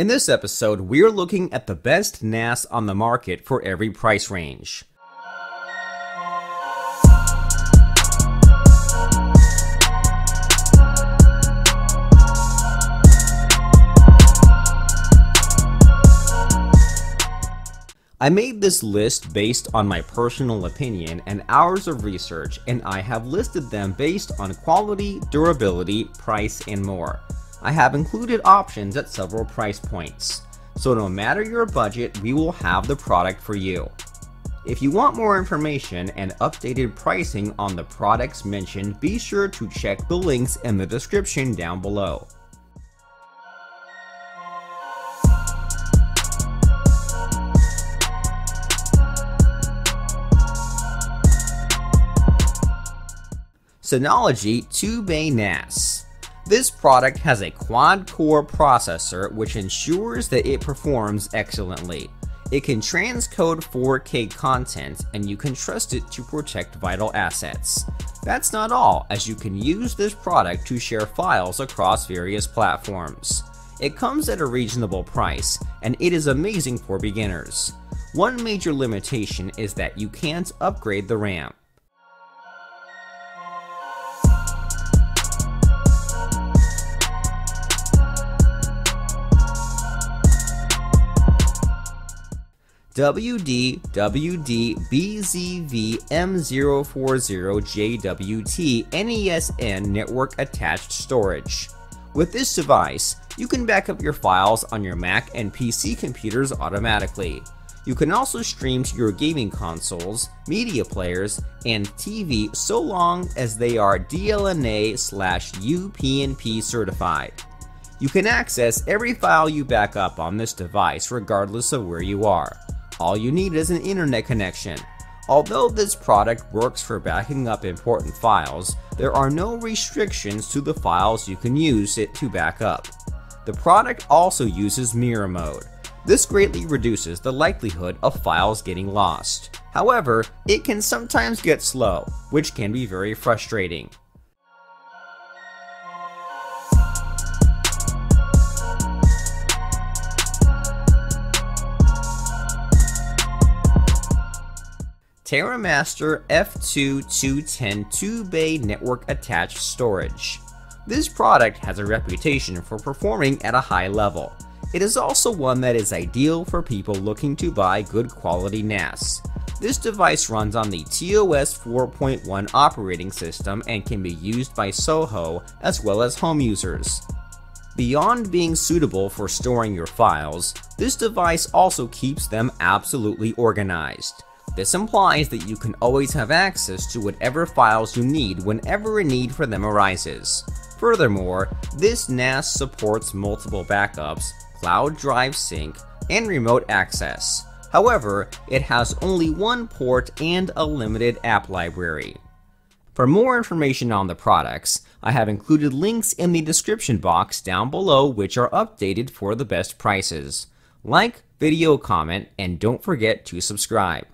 In this episode, we're looking at the best NAS on the market for every price range. I made this list based on my personal opinion and hours of research, and I have listed them based on quality, durability, price, and more. I have included options at several price points, so no matter your budget, we will have the product for you. If you want more information and updated pricing on the products mentioned, be sure to check the links in the description down below. Synology 2-Bay NAS. This product has a quad-core processor which ensures that it performs excellently. It can transcode 4K content, and you can trust it to protect vital assets. That's not all, as you can use this product to share files across various platforms. It comes at a reasonable price, and it is amazing for beginners. One major limitation is that you can't upgrade the RAM. WDBZVM0040JWT-NESN network attached storage. With this device, you can back up your files on your Mac and PC computers automatically. You can also stream to your gaming consoles, media players, and TV so long as they are DLNA/UPnP certified. You can access every file you back up on this device regardless of where you are. All you need is an internet connection. Although this product works for backing up important files, there are no restrictions to the files you can use it to back up. The product also uses mirror mode. This greatly reduces the likelihood of files getting lost. However, it can sometimes get slow, which can be very frustrating. TerraMaster F2-210 2-Bay network attached storage. This product has a reputation for performing at a high level. It is also one that is ideal for people looking to buy good quality NAS. This device runs on the TOS 4.1 operating system and can be used by Soho as well as home users. Beyond being suitable for storing your files, this device also keeps them absolutely organized. This implies that you can always have access to whatever files you need whenever a need for them arises. Furthermore, this NAS supports multiple backups, cloud drive sync, and remote access. However, it has only one port and a limited app library. For more information on the products, I have included links in the description box down below which are updated for the best prices. Like, video, comment, and don't forget to subscribe.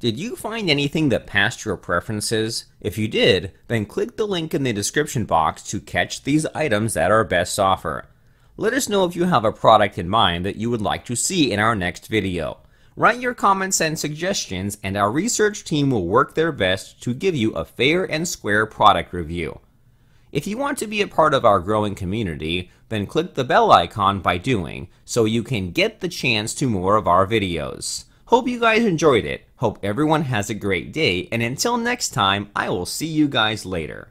Did you find anything that passed your preferences? If you did, then click the link in the description box to catch these items at our best offer. Let us know if you have a product in mind that you would like to see in our next video. Write your comments and suggestions, and our research team will work their best to give you a fair and square product review. If you want to be a part of our growing community, then click the bell icon by doing so you can get the chance to more of our videos. Hope you guys enjoyed it. Hope everyone has a great day, and until next time, I will see you guys later.